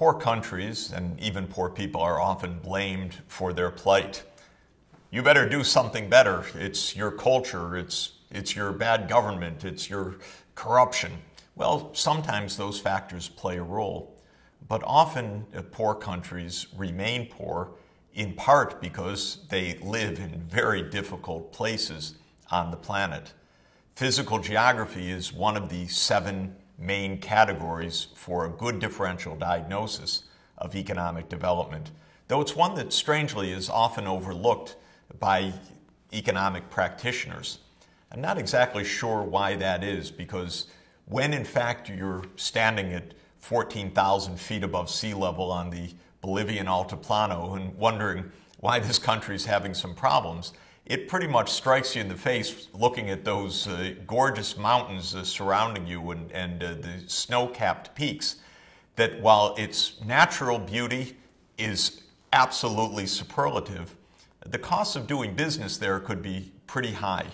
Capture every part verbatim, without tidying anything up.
Poor countries and even poor people are often blamed for their plight. You better do something better. It's your culture. It's, it's your bad government. It's your corruption. Well, sometimes those factors play a role. But often uh, poor countries remain poor in part because they live in very difficult places on the planet. Physical geography is one of the seven main categories for a good differential diagnosis of economic development, though it's one that strangely is often overlooked by economic practitioners. I'm not exactly sure why that is, because when in fact you're standing at fourteen thousand feet above sea level on the Bolivian Altiplano and wondering why this country's having some problems, it pretty much strikes you in the face looking at those uh, gorgeous mountains uh, surrounding you and, and uh, the snow-capped peaks, that while its natural beauty is absolutely superlative, the cost of doing business there could be pretty high.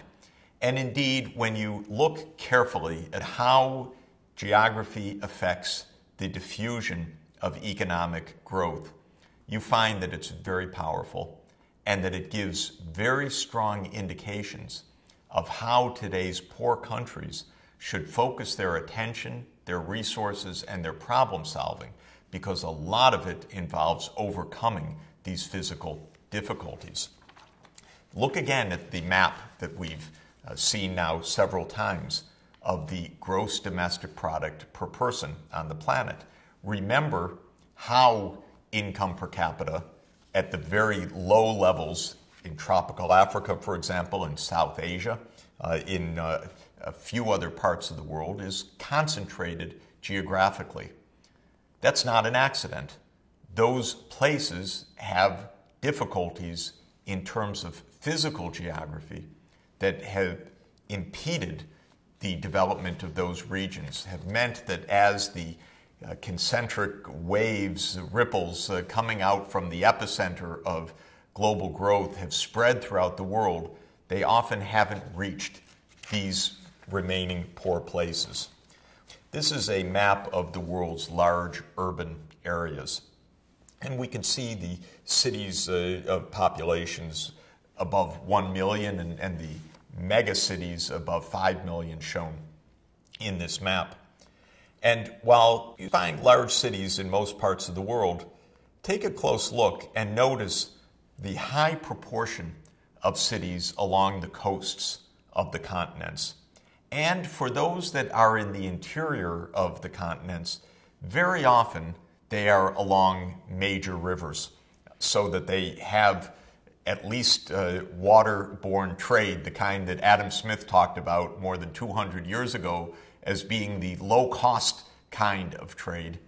And indeed, when you look carefully at how geography affects the diffusion of economic growth, you find that it's very powerful and that it gives very strong indications of how today's poor countries should focus their attention, their resources, and their problem solving, because a lot of it involves overcoming these physical difficulties. Look again at the map that we've uh, seen now several times of the gross domestic product per person on the planet. Remember how income per capita at the very low levels in tropical Africa, for example, in South Asia, uh, in uh, a few other parts of the world, is concentrated geographically. That's not an accident. Those places have difficulties in terms of physical geography that have impeded the development of those regions, have meant that as the Uh, concentric waves, uh, ripples uh, coming out from the epicenter of global growth have spread throughout the world, they often haven't reached these remaining poor places. This is a map of the world's large urban areas. And we can see the cities uh, of populations above one million and, and the mega cities above five million shown in this map. And while you find large cities in most parts of the world, take a close look and notice the high proportion of cities along the coasts of the continents. And for those that are in the interior of the continents, very often they are along major rivers, so that they have at least uh, waterborne trade, the kind that Adam Smith talked about more than two hundred years ago as being the low-cost kind of trade.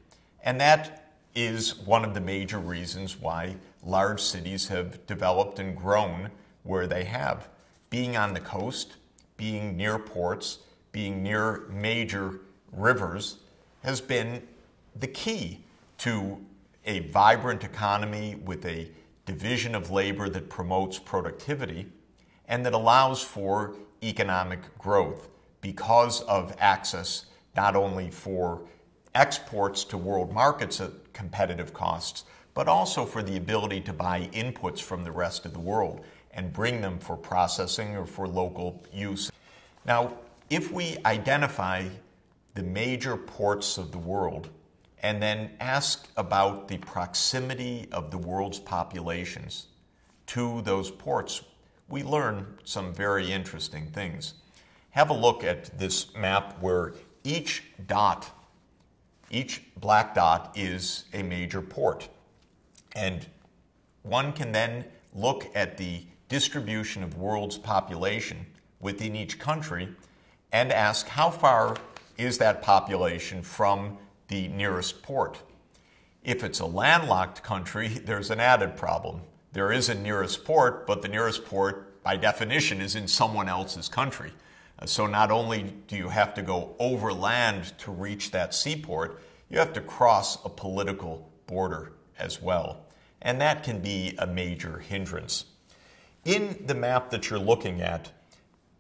And that is one of the major reasons why large cities have developed and grown where they have. Being on the coast, being near ports, being near major rivers has been the key to a vibrant economy with a division of labor that promotes productivity and that allows for economic growth, because of access not only for exports to world markets at competitive costs, but also for the ability to buy inputs from the rest of the world and bring them for processing or for local use. Now, if we identify the major ports of the world and then ask about the proximity of the world's populations to those ports, we learn some very interesting things. Have a look at this map where each dot, each black dot, is a major port. And one can then look at the distribution of world's population within each country and ask how far is that population from the nearest port. If it's a landlocked country, there's an added problem. There is a nearest port, but the nearest port, by definition, is in someone else's country. So not only do you have to go overland to reach that seaport, you have to cross a political border as well. And that can be a major hindrance. In the map that you're looking at,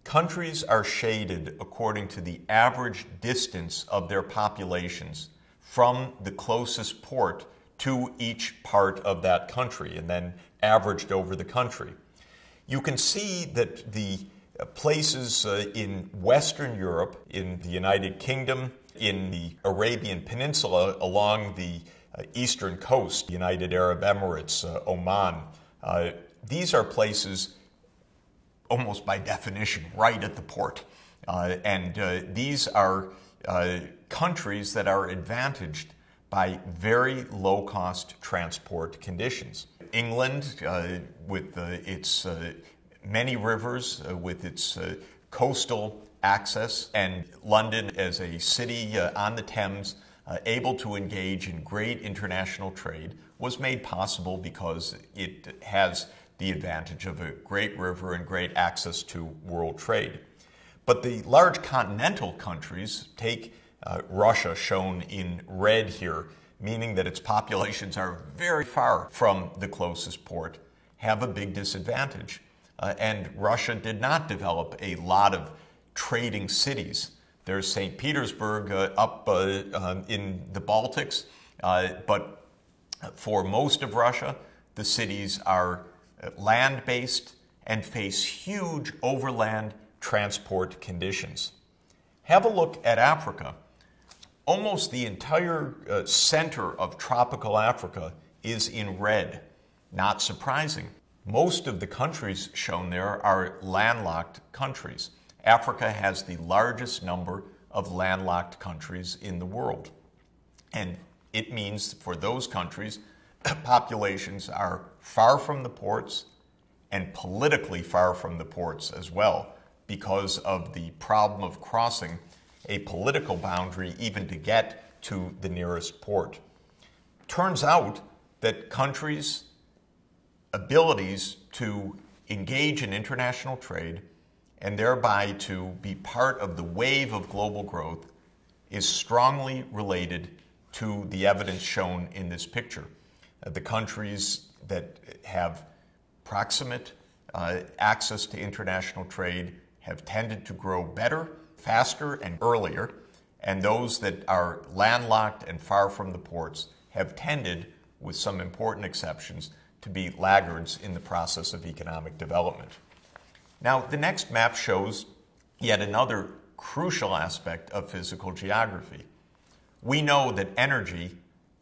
countries are shaded according to the average distance of their populations from the closest port to each part of that country and then averaged over the country. You can see that the places uh, in Western Europe, in the United Kingdom, in the Arabian Peninsula, along the uh, eastern coast, United Arab Emirates, uh, Oman, uh, these are places almost by definition right at the port. Uh, and uh, these are uh, countries that are advantaged by very low-cost transport conditions. England, uh, with uh, its uh, many rivers, uh, with its uh, coastal access, and London as a city uh, on the Thames, uh, able to engage in great international trade, was made possible because it has the advantage of a great river and great access to world trade. But the large continental countries, take Uh, Russia, shown in red here, meaning that its populations are very far from the closest port, have a big disadvantage. Uh, and Russia did not develop a lot of trading cities. There's Saint Petersburg uh, up uh, um, in the Baltics, uh, but for most of Russia, the cities are land-based and face huge overland transport conditions. Have a look at Africa. Almost the entire uh, center of tropical Africa is in red. Not surprising. Most of the countries shown there are landlocked countries. Africa has the largest number of landlocked countries in the world. And it means for those countries, populations are far from the ports and politically far from the ports as well, because of the problem of crossing a political boundary even to get to the nearest port. Turns out that countries' abilities to engage in international trade and thereby to be part of the wave of global growth is strongly related to the evidence shown in this picture. The countries that have proximate uh, access to international trade have tended to grow better, faster, and earlier, and those that are landlocked and far from the ports have tended, with some important exceptions, to be laggards in the process of economic development. Now, the next map shows yet another crucial aspect of physical geography. We know that energy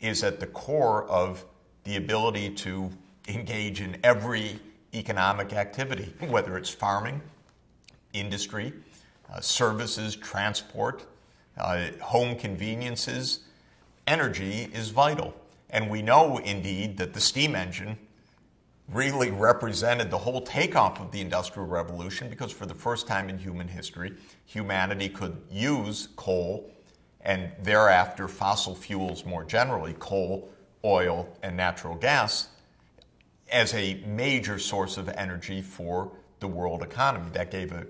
is at the core of the ability to engage in every economic activity, whether it's farming, industry, uh, services, transport, uh, home conveniences. Energy is vital. And we know, indeed, that the steam engine really represented the whole takeoff of the Industrial Revolution, because for the first time in human history, humanity could use coal and thereafter fossil fuels more generally, coal, oil, and natural gas, as a major source of energy for the world economy. That gave a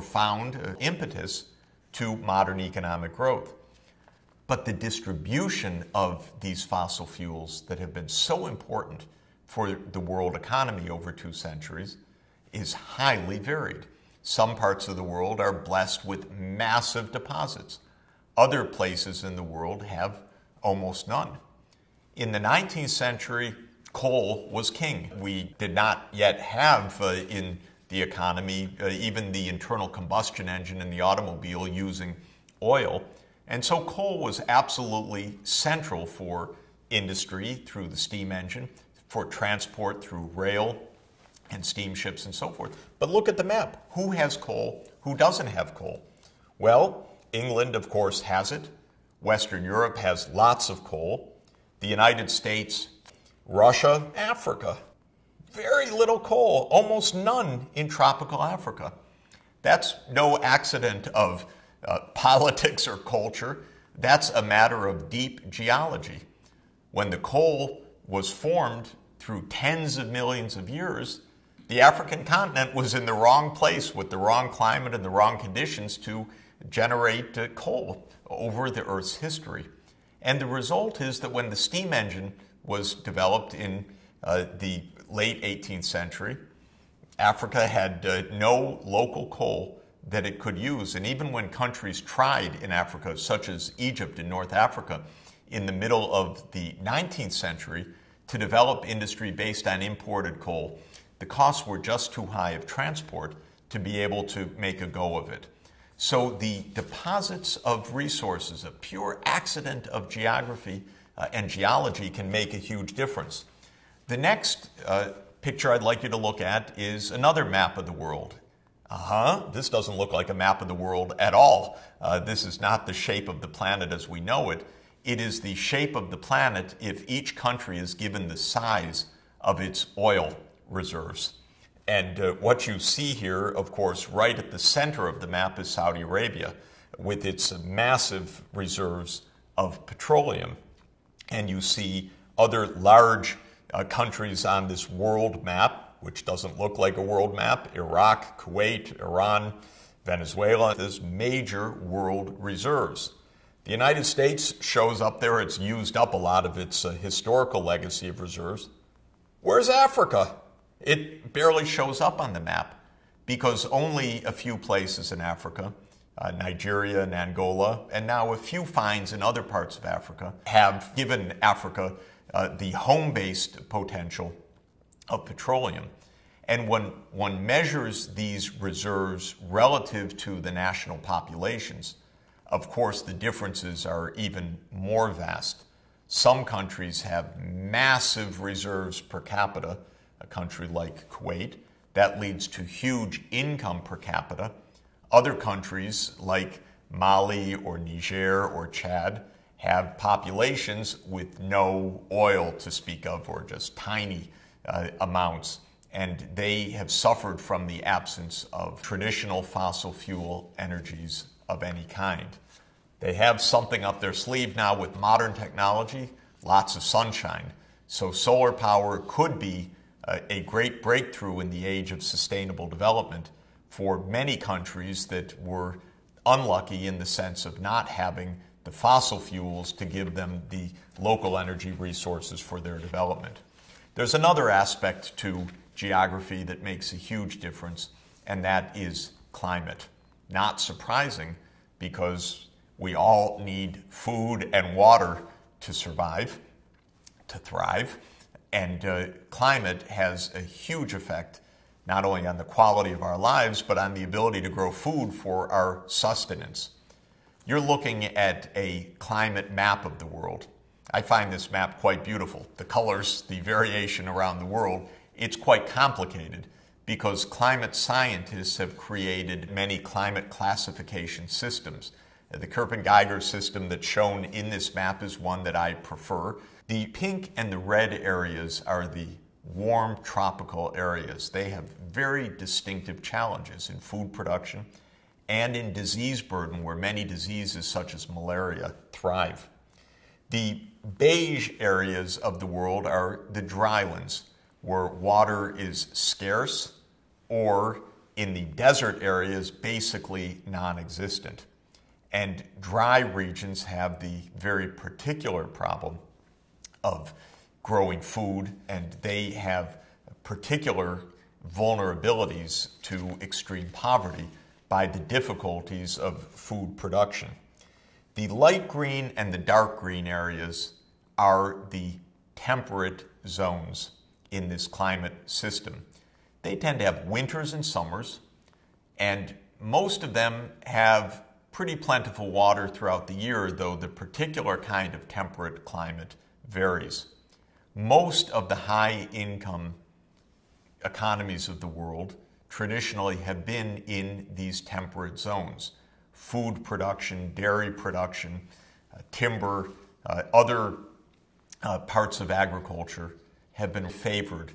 profound uh, impetus to modern economic growth. But the distribution of these fossil fuels that have been so important for the world economy over two centuries is highly varied. Some parts of the world are blessed with massive deposits. Other places in the world have almost none. In the nineteenth century, coal was king. We did not yet have uh, in the economy, uh, even the internal combustion engine in the automobile using oil. And so coal was absolutely central for industry through the steam engine, for transport through rail and steamships and so forth. But look at the map. Who has coal? Who doesn't have coal? Well, England, of course, has it. Western Europe has lots of coal. The United States, Russia, Africa. Very little coal, almost none in tropical Africa. That's no accident of uh, politics or culture. That's a matter of deep geology. When the coal was formed through tens of millions of years, the African continent was in the wrong place with the wrong climate and the wrong conditions to generate uh, coal over the Earth's history. And the result is that when the steam engine was developed in uh, the late eighteenth century, Africa had uh, no local coal that it could use. And even when countries tried in Africa, such as Egypt and North Africa, in the middle of the nineteenth century to develop industry based on imported coal, the costs were just too high of transport to be able to make a go of it. So the deposits of resources, a pure accident of geography uh, and geology, can make a huge difference. The next uh, picture I'd like you to look at is another map of the world. Uh-huh, this doesn't look like a map of the world at all. Uh, this is not the shape of the planet as we know it. It is the shape of the planet if each country is given the size of its oil reserves. And uh, what you see here, of course, right at the center of the map is Saudi Arabia with its massive reserves of petroleum. And you see other large uh, countries on this world map, which doesn't look like a world map: Iraq, Kuwait, Iran, Venezuela. There's major world reserves. The United States shows up there. It's used up a lot of its uh, historical legacy of reserves. Where's Africa? It barely shows up on the map because only a few places in Africa, uh, Nigeria and Angola, and now a few finds in other parts of Africa, have given Africa uh, the home-based potential of petroleum. And when one measures these reserves relative to the national populations, of course, the differences are even more vast. Some countries have massive reserves per capita, a country like Kuwait. That leads to huge income per capita. Other countries like Mali or Niger or Chad have populations with no oil to speak of, or just tiny uh, amounts, and they have suffered from the absence of traditional fossil fuel energies of any kind. They have something up their sleeve now with modern technology, lots of sunshine. So solar power could be a great breakthrough in the age of sustainable development for many countries that were unlucky in the sense of not having the fossil fuels to give them the local energy resources for their development. There's another aspect to geography that makes a huge difference, and that is climate. Not surprising, because we all need food and water to survive, to thrive. And uh, climate has a huge effect, not only on the quality of our lives, but on the ability to grow food for our sustenance. You're looking at a climate map of the world. I find this map quite beautiful. The colors, the variation around the world, it's quite complicated because climate scientists have created many climate classification systems. The Köppen-Geiger system that's shown in this map is one that I prefer. The pink and the red areas are the warm tropical areas. They have very distinctive challenges in food production and in disease burden, where many diseases such as malaria thrive. The beige areas of the world are the drylands, where water is scarce, or in the desert areas, basically non-existent. And dry regions have the very particular problem of growing food, and they have particular vulnerabilities to extreme poverty by the difficulties of food production. The light green and the dark green areas are the temperate zones in this climate system. They tend to have winters and summers, and most of them have pretty plentiful water throughout the year, though the particular kind of temperate climate varies. Most of the high-income economies of the world traditionally have been in these temperate zones. Food production, dairy production, uh, timber, uh, other uh, parts of agriculture have been favored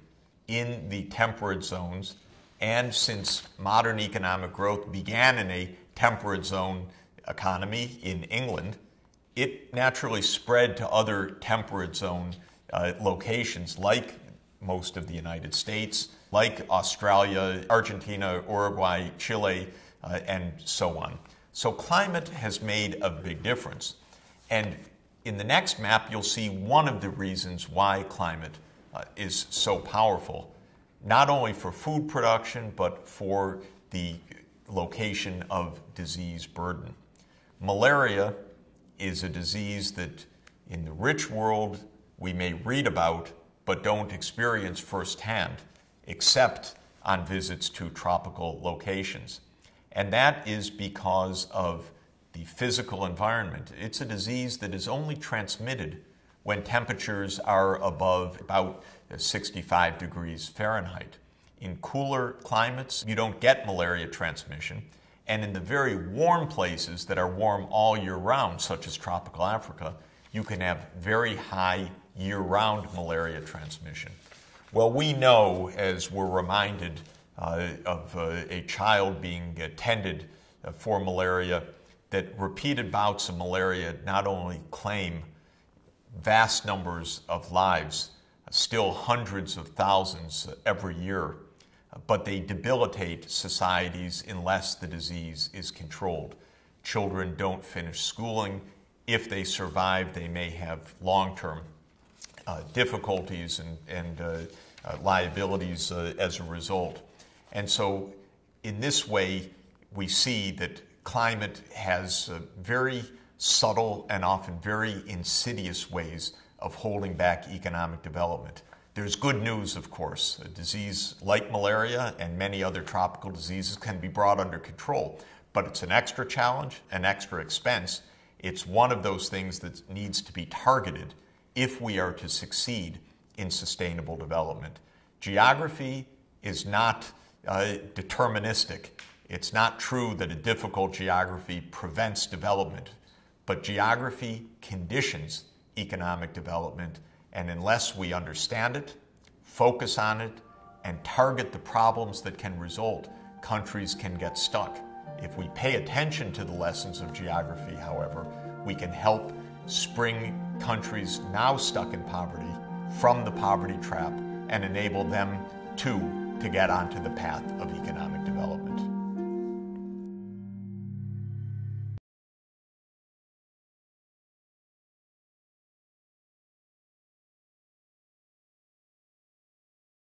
in the temperate zones, and since modern economic growth began in a temperate zone economy in England, it naturally spread to other temperate zone uh, locations like most of the United States, like Australia, Argentina, Uruguay, Chile, uh, and so on. So climate has made a big difference. And in the next map, you'll see one of the reasons why climate uh, is so powerful, not only for food production, but for the location of disease burden. Malaria is a disease that in the rich world we may read about but don't experience firsthand, except on visits to tropical locations. And that is because of the physical environment. It's a disease that is only transmitted when temperatures are above about sixty-five degrees Fahrenheit. In cooler climates, you don't get malaria transmission. And in the very warm places that are warm all year round, such as tropical Africa, you can have very high year-round malaria transmission. Well, we know, as we're reminded uh, of uh, a child being tended uh, for malaria, that repeated bouts of malaria not only claim vast numbers of lives, still hundreds of thousands every year, but they debilitate societies unless the disease is controlled. Children don't finish schooling. If they survive, they may have long-term uh, difficulties and, and uh, uh, liabilities uh, as a result. And so in this way, we see that climate has uh, very subtle and often very insidious ways of holding back economic development. There's good news, of course. A disease like malaria and many other tropical diseases can be brought under control, but it's an extra challenge, an extra expense. It's one of those things that needs to be targeted if we are to succeed in sustainable development. Geography is not uh, deterministic. It's not true that a difficult geography prevents development, but geography conditions economic development, and unless we understand it, focus on it, and target the problems that can result, countries can get stuck. If we pay attention to the lessons of geography, however, we can help spring countries now stuck in poverty from the poverty trap and enable them, too, to get onto the path of economic development.